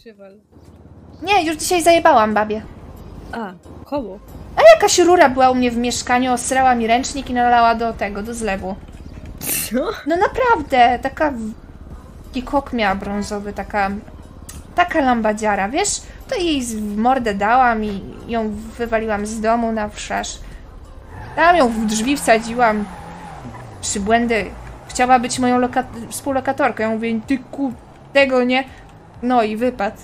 przywal. Nie, już dzisiaj zajebałam babie. A, komu? A jakaś rura była u mnie w mieszkaniu, osrała mi ręcznik i nalała do tego, do zlewu. Co? No naprawdę, taka... I kok miała brązowy, taka lambadziara, wiesz? To jej w mordę dałam i ją wywaliłam z domu na wszerz. Dałam ją w drzwi, wsadziłam przybłędy. Chciała być moją współlokatorką. Ja mówię, ty ku... tego nie... No i wypadł.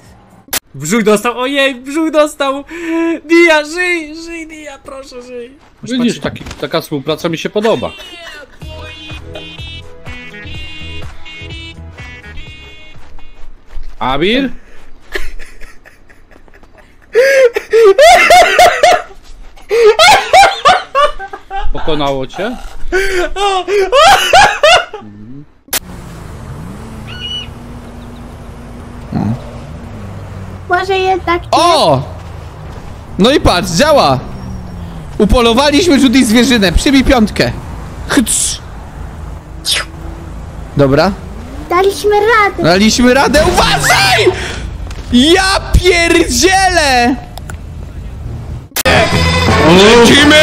Brzuch dostał, ojej, brzuch dostał! Dia, żyj, żyj, Dia, proszę, żyj! Widzisz, taka współpraca mi się podoba. Abil? Pokonało cię? Może jednak nie? O! No i patrz, działa! Upolowaliśmy tutaj zwierzynę, przybij piątkę. Hytrz. Dobra. Daliśmy radę! Daliśmy radę! Uważaj! Ja pierdzielę! Lecimy!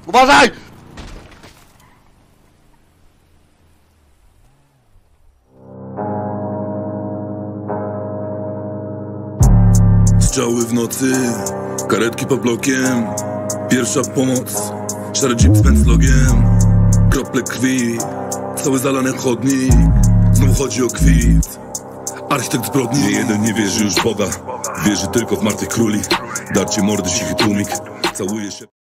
Uważaj! Strzały w nocy, karetki pod blokiem, pierwsza pomoc, szary jeep z pędzlogiem, krople krwi, cały zalany chodnik, znów chodzi o kwit, architekt zbrodni. Nie jeden nie wierzy już w Boga, wierzy tylko w martwych króli, darcie mordy, cichy tłumik, całuje się...